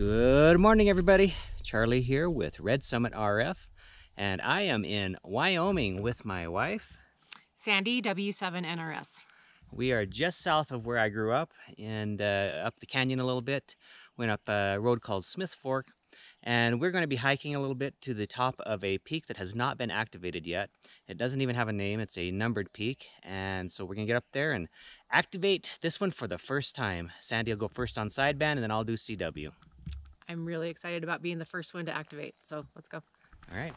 Good morning, everybody. Charlie here with Red Summit RF, and I am in Wyoming with my wife, Sandy, W7NRS. We are just south of where I grew up and up the canyon a little bit. Went up a road called Smith Fork, and we're going to be hiking a little bit to the top of a peak that has not been activated yet. It doesn't even have a name. It's a numbered peak, and so we're going to get up there and activate this one for the first time. Sandy will go first on sideband, and then I'll do CW. I'm really excited about being the first one to activate, so let's go. All right.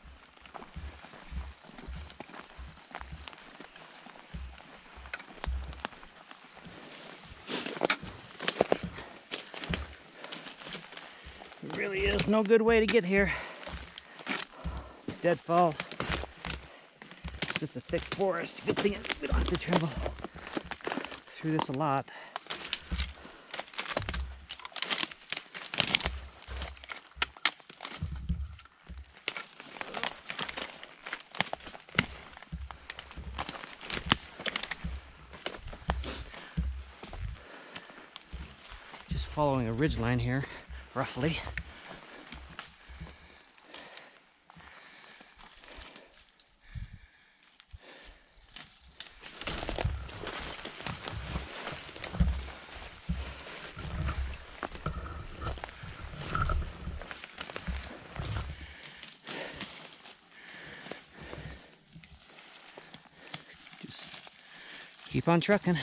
There really is no good way to get here. Deadfall. It's just a thick forest. Good thing we don't have to travel through this a lot. Following a ridge line here, roughly. Just keep on trucking.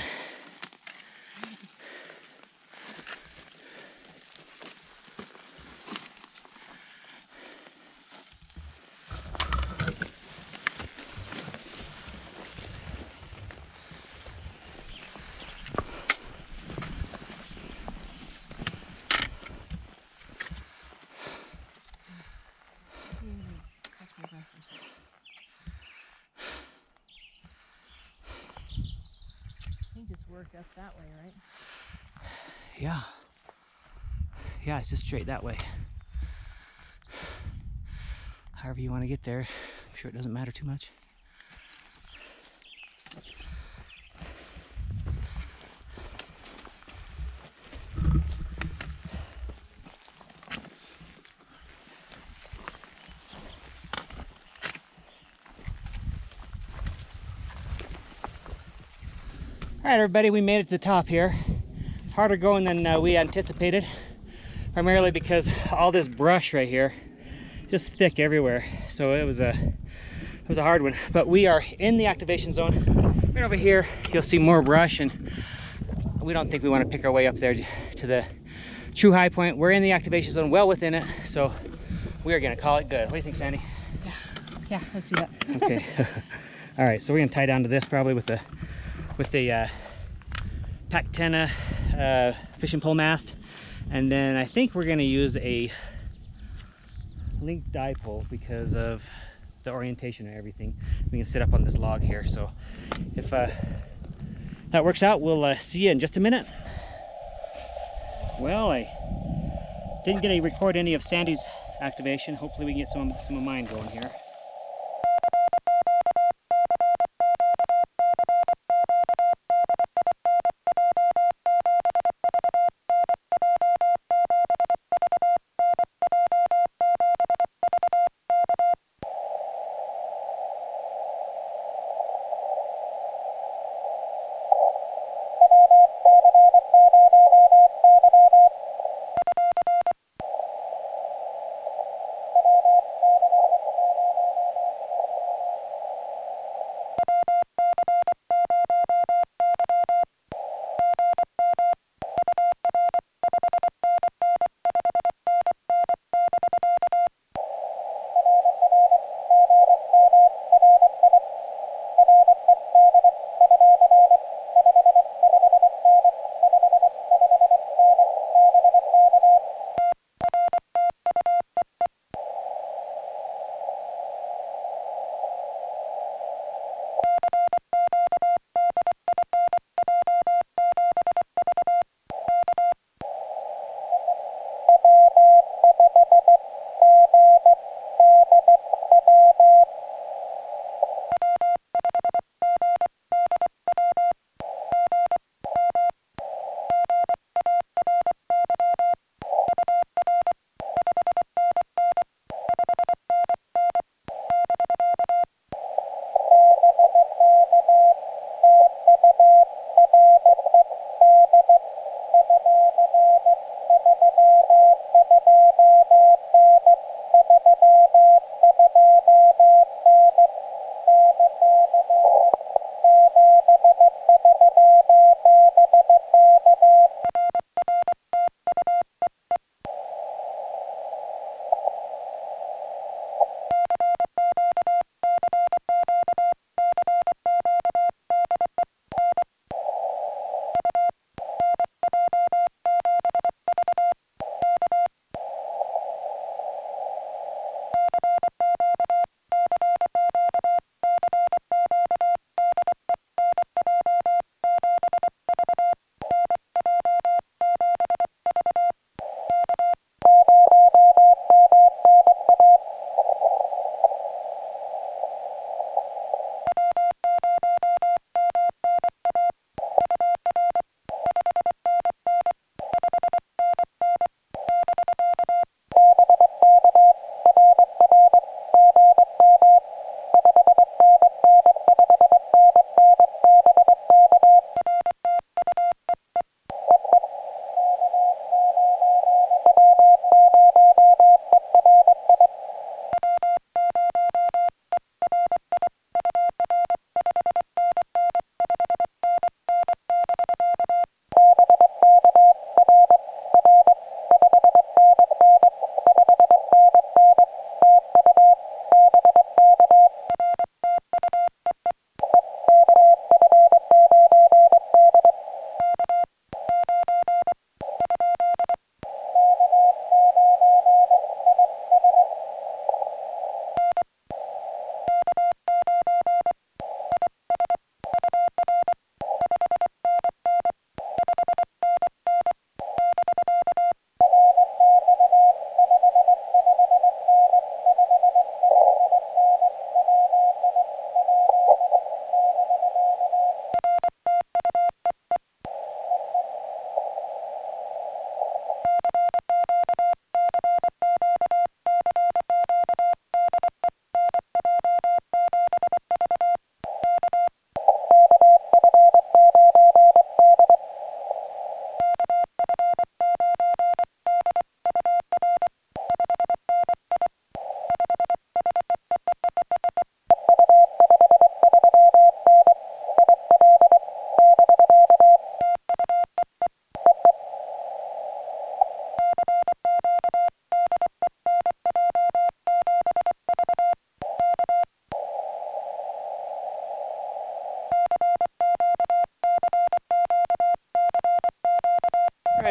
Up that way, right? Yeah. Yeah, it's just straight that way. However you want to get there, I'm sure it doesn't matter too much. All right, everybody, we made it to the top here. It's harder going than we anticipated, primarily because all this brush right here, just thick everywhere. So it was a hard one. But we are in the activation zone. Right over here, you'll see more brush, and we don't think we want to pick our way up there to the true high point. We're in the activation zone, well within it, so we are going to call it good. What do you think, Sandy? Yeah, let's do that. Okay. All right, so we're going to tie down to this probably with the Pactenna fishing pole mast, and then I think we're going to use a linked dipole because of the orientation and everything. We can sit up on this log here, so if that works out, we'll see you in just a minute. Well, I didn't get to record any of Sandy's activation. Hopefully we can get some of mine going here.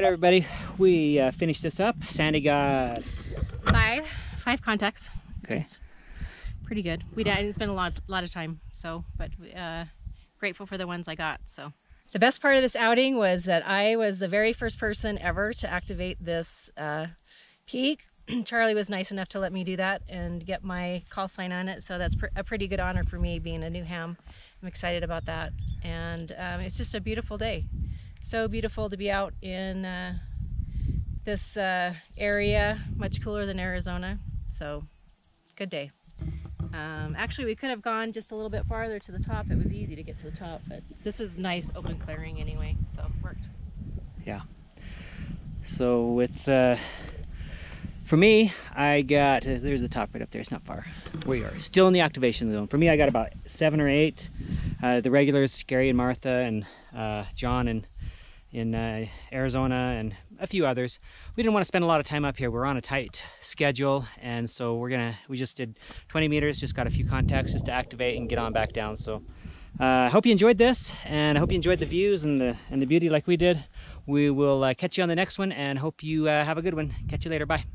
Everybody, we finished this up. Sandy got five contacts. Okay, pretty good. We didn't spend a lot of time, so but grateful for the ones I got. So the best part of this outing was that I was the very first person ever to activate this peak. Charlie was nice enough to let me do that and get my call sign on it, so that's a pretty good honor for me, being a new ham. I'm excited about that, and it's just a beautiful day. So beautiful to be out in this area, much cooler than Arizona, so good day. Actually, we could have gone just a little bit farther to the top. It was easy to get to the top, but this is nice open clearing anyway, so it worked. Yeah, so it's for me, I got there's the top right up there. It's not far. We are still in the activation zone. For me, I got about 7 or 8, the regulars, Gary and Martha and John and in Arizona and a few others. We didn't want to spend a lot of time up here. We're on a tight schedule, and so we just did 20 meters, just got a few contacts just to activate and get on back down. So I hope you enjoyed this, and I hope you enjoyed the views and the beauty like we did. We will catch you on the next one, and hope you have a good one. Catch you later. Bye.